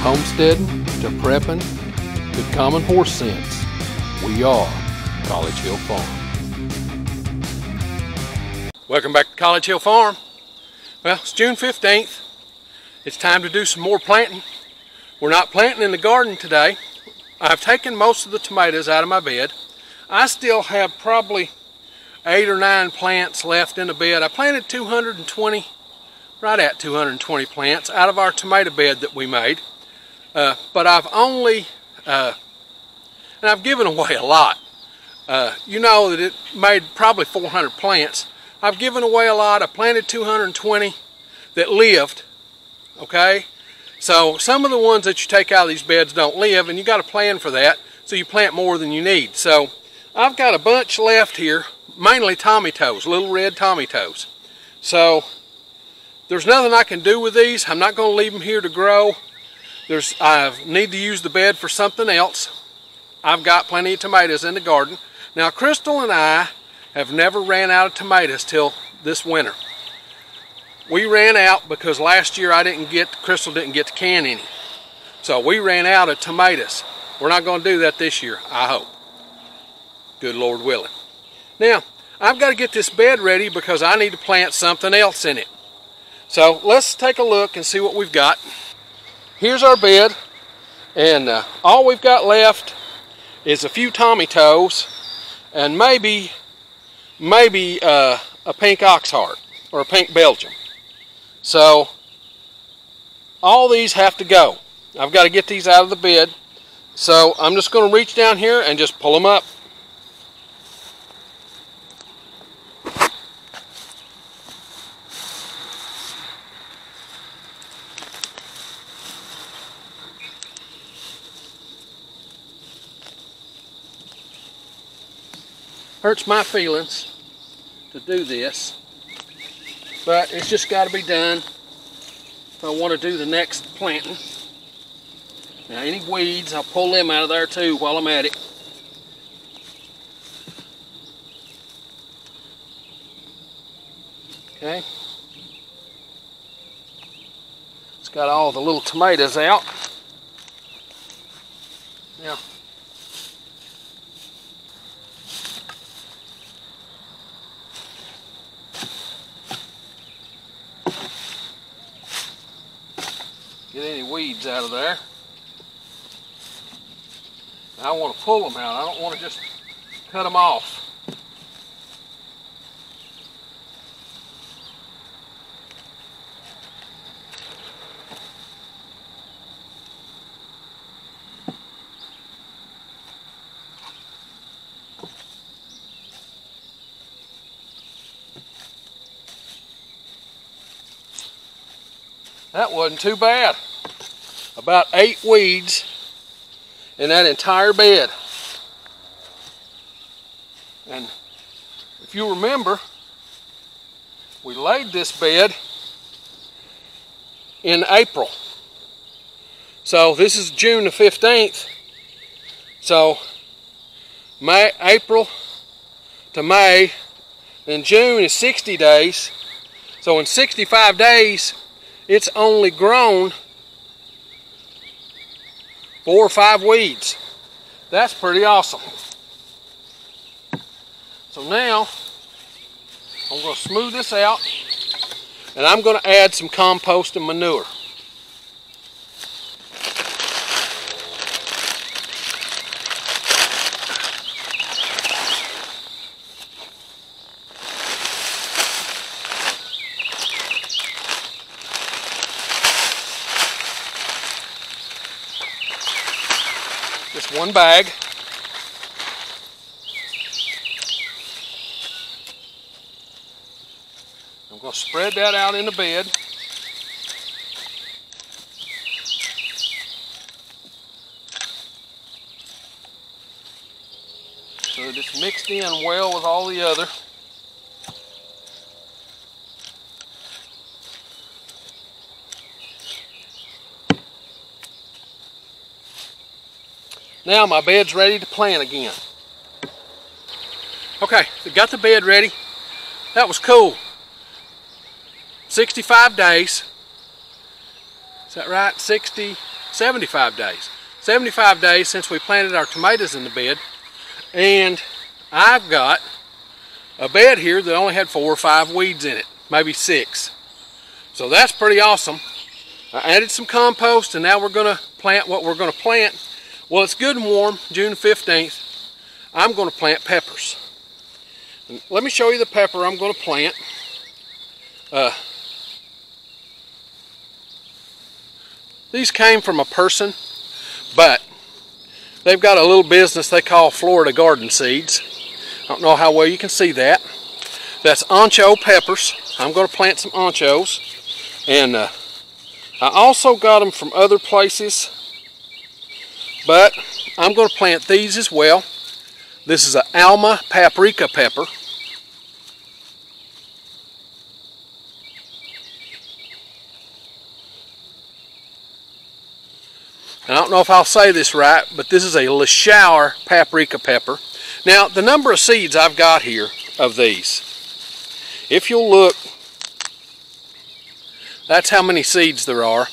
homesteading, to prepping, to common horse sense, we are College Hill Farm. Welcome back to College Hill Farm. Well, it's June 15th. It's time to do some more planting. We're not planting in the garden today. I've taken most of the tomatoes out of my bed. I still have probably 8 or 9 plants left in the bed. I planted 220, right at 220 plants out of our tomato bed that we made. But I've only, and I've given away a lot. You know that it made probably 400 plants. I've given away a lot. I planted 220 that lived, okay? So some of the ones that you take out of these beds don't live, and you got to plan for that, so you plant more than you need. So I've got a bunch left here, mainly tomatoes, little red tomatoes. So there's nothing I can do with these. I'm not going to leave them here to grow. I need to use the bed for something else. I've got plenty of tomatoes in the garden. Now, Crystal and I have never ran out of tomatoes till this winter. We ran out because last year Crystal didn't get to can any. So we ran out of tomatoes. We're not going to do that this year, I hope. Good Lord willing. Now, I've got to get this bed ready because I need to plant something else in it. So let's take a look and see what we've got. Here's our bed, and all we've got left is a few tomatoes and maybe a pink oxheart or a pink Belgium. So all these have to go. I've got to get these out of the bed. So I'm just going to reach down here and just pull them up. Hurts my feelings to do this, but it's just got to be done if I want to do the next planting. Now, any weeds, I'll pull them out of there too while I'm at it. Okay. It's got all the little tomatoes out. Now, get any weeds out of there. I want to pull them out. I don't want to just cut them off. That wasn't too bad. About 8 weeds in that entire bed. And if you remember, we laid this bed in April. So this is June the 15th. So April to May, and June is 60 days. So in 65 days, it's only grown 4 or 5 weeds. That's pretty awesome. So now I'm going to smooth this out, and I'm going to add some compost and manure. Just one bag. I'm going to spread that out in the bed. So that it's mixed in well with all the other. Now my bed's ready to plant again. Okay, so got the bed ready. That was cool. 65 days. Is that right? 60, 75 days. 75 days since we planted our tomatoes in the bed, and I've got a bed here that only had 4 or 5 weeds in it, maybe 6. So that's pretty awesome. I added some compost, and now we're going to plant what we're going to plant. Well, it's good and warm, June 15th. I'm going to plant peppers. And let me show you the pepper I'm going to plant. These came from a person, but they've got a little business they call Florida Garden Seeds. I don't know how well you can see that. That's ancho peppers. I'm going to plant some anchos. And I also got them from other places, but I'm going to plant these as well. This is an Alma paprika pepper. I don't know if I'll say this right, but this is a Leutschauer paprika pepper. Now, the number of seeds I've got here of these, if you'll look, that's how many seeds there are.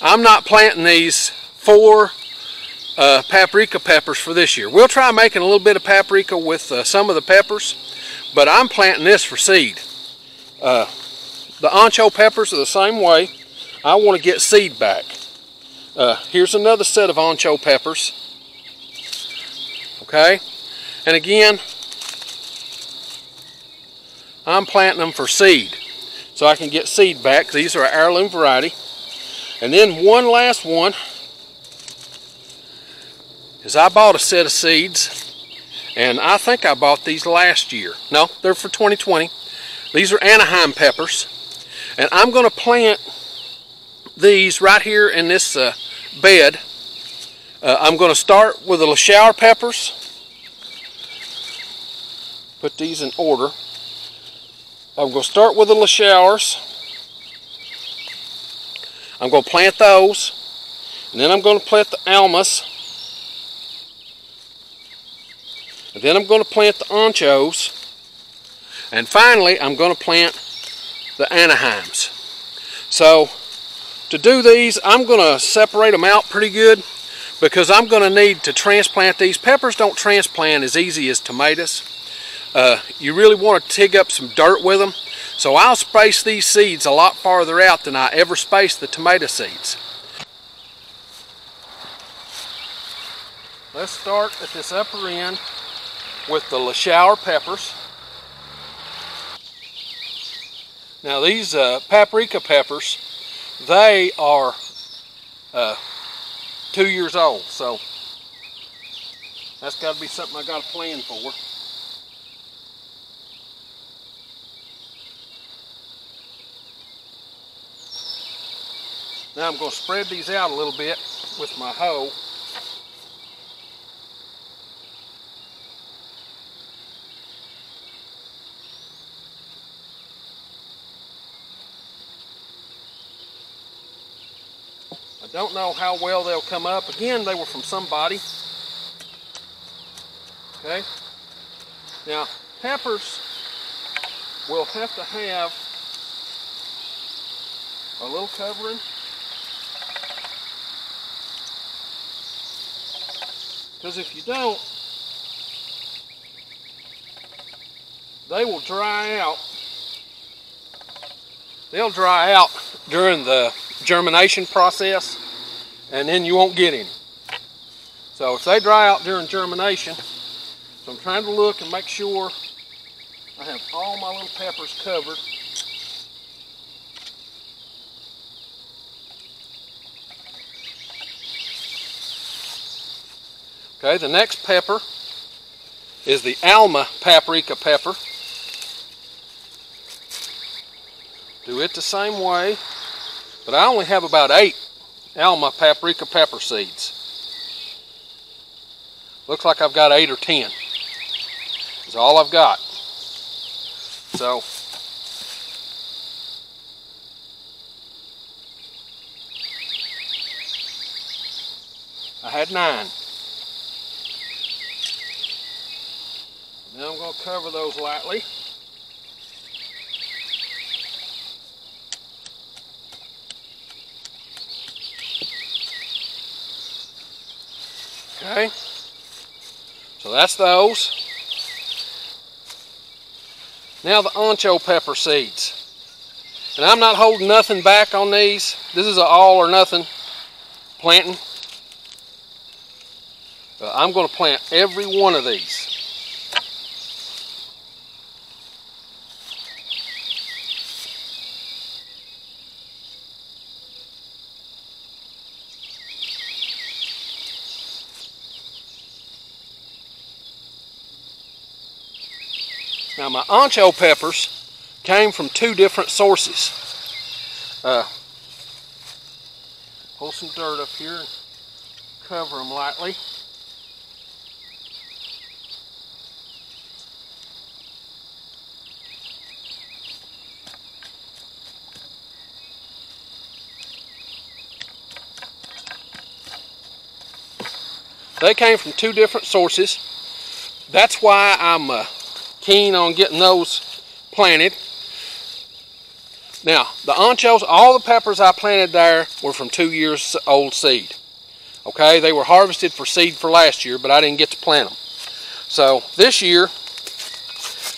I'm not planting these 4 paprika peppers for this year. We'll try making a little bit of paprika with some of the peppers, but I'm planting this for seed. The ancho peppers are the same way. I want to get seed back. Here's another set of ancho peppers. Okay, and again, I'm planting them for seed so I can get seed back. These are an heirloom variety. And then one last one is I bought a set of seeds, and I think I bought these last year. No, they're for 2020. These are Anaheim peppers, and I'm going to plant these right here in this bed. I'm going to start with the Leutschauer peppers. Put these in order. I'm going to start with the Leutschauers. I'm going to plant those, and then I'm going to plant the Almas, and then I'm going to plant the anchos, and finally I'm going to plant the Anaheims. So to do these, I'm going to separate them out pretty good, because I'm going to need to transplant these. Peppers don't transplant as easy as tomatoes. You really want to dig up some dirt with them. So I'll space these seeds a lot farther out than I ever spaced the tomato seeds. Let's start at this upper end with the Leutschauer peppers. Now these paprika peppers, they are 2 years old, so that's got to be something I got to plan for. Now I'm going to spread these out a little bit with my hoe. I don't know how well they'll come up. Again, they were from somebody. Okay. Now, peppers will have to have a little covering because if you don't, they will dry out. They'll dry out during the germination process, and then you won't get any. So if they dry out during germination, so I'm trying to look and make sure I have all my little peppers covered. Okay, the next pepper is the Alma paprika pepper. Do it the same way. But I only have about 8 Alma paprika pepper seeds. Looks like I've got 8 or 10. That's all I've got. So I had 9. Now I'm going to cover those lightly. Okay, so that's those. Now the ancho pepper seeds. And I'm not holding nothing back on these. This is an all or nothing planting. But I'm going to plant every one of these. Now my ancho peppers came from two different sources. Pull some dirt up here and cover them lightly. They came from two different sources. That's why I'm keen on getting those planted. Now, the anchos, all the peppers I planted there were from 2 years old seed. Okay, they were harvested for seed for last year, but I didn't get to plant them. So this year,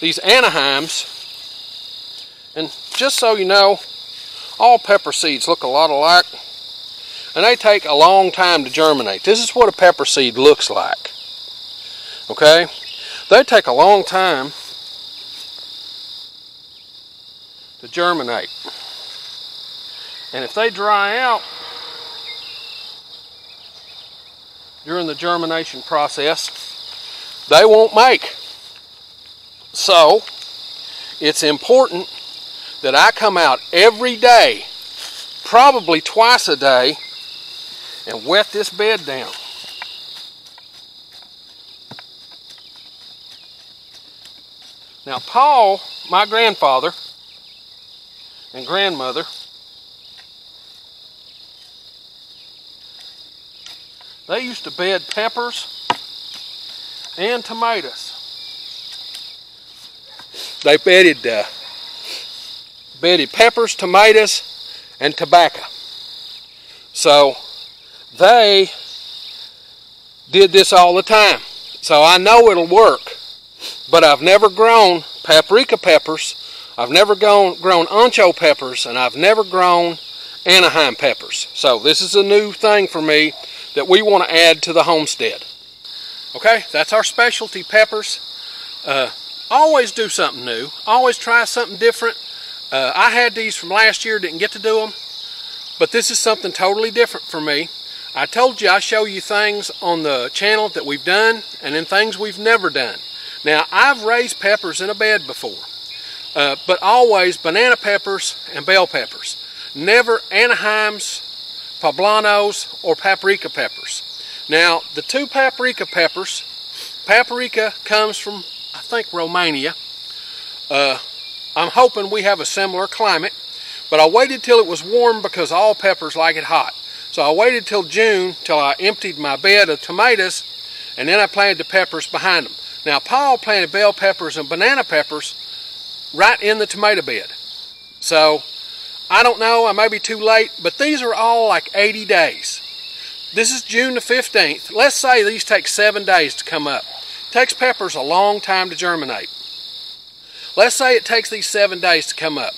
these Anaheims, and just so you know, all pepper seeds look a lot alike, and they take a long time to germinate. This is what a pepper seed looks like. Okay? They take a long time to germinate. And if they dry out during the germination process, they won't make. So, it's important that I come out every day, probably twice a day, and wet this bed down. Now Paul, my grandfather and grandmother, they used to bed peppers and tomatoes. They bedded peppers, tomatoes, and tobacco. So they did this all the time. So I know it'll work. But I've never grown paprika peppers, I've never grown ancho peppers, and I've never grown Anaheim peppers. So this is a new thing for me that we want to add to the homestead. Okay, that's our specialty peppers. Always do something new, always try something different. I had these from last year, didn't get to do them, but this is something totally different for me. I told you I show you things on the channel that we've done and then things we've never done. Now, I've raised peppers in a bed before, but always banana peppers and bell peppers. Never Anaheims, Poblanos, or paprika peppers. Now, the two paprika peppers, paprika comes from, I think, Romania. I'm hoping we have a similar climate, but I waited till it was warm because all peppers like it hot. So I waited till June till I emptied my bed of tomatoes, and then I planted the peppers behind them. Now, Paul planted bell peppers and banana peppers right in the tomato bed. So, I don't know, I may be too late, but these are all like 80 days. This is June the 15th. Let's say these take 7 days to come up. It takes peppers a long time to germinate. Let's say it takes these 7 days to come up.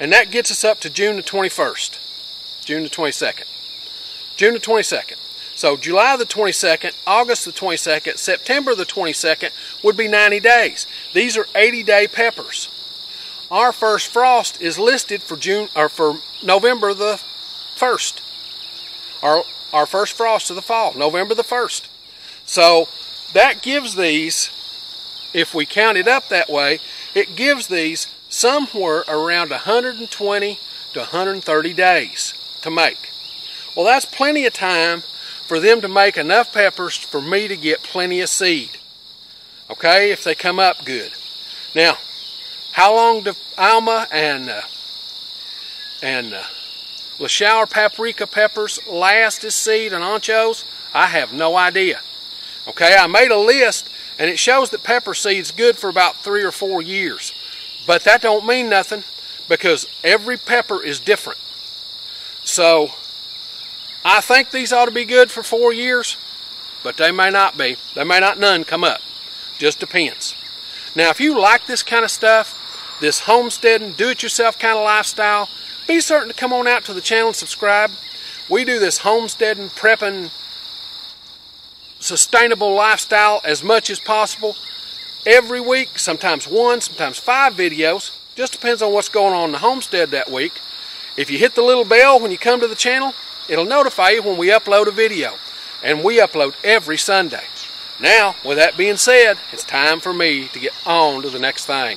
And that gets us up to June the 21st, June the 22nd, June the 22nd. So July the 22nd, August the 22nd, September the 22nd would be 90 days. These are 80-day peppers. Our first frost is listed for November the 1st. Our first frost of the fall, November the 1st. So that gives these, if we count it up that way, it gives these somewhere around 120 to 130 days to make. Well, that's plenty of time for them to make enough peppers for me to get plenty of seed. Okay, if they come up good. Now, how long do Alma and Leutschauer paprika peppers last as seed and anchos? I have no idea. Okay, I made a list and it shows that pepper seed's good for about 3 or 4 years. But that don't mean nothing because every pepper is different. So, I think these ought to be good for 4 years, but they may not be. They may not none come up. Just depends. Now, if you like this kind of stuff, this homesteading, do-it-yourself kind of lifestyle, be certain to come on out to the channel and subscribe. We do this homesteading, prepping, sustainable lifestyle as much as possible every week, sometimes one, sometimes five videos. Just depends on what's going on in the homestead that week. If you hit the little bell when you come to the channel, it'll notify you when we upload a video. And we upload every Sunday. Now, with that being said, it's time for me to get on to the next thing.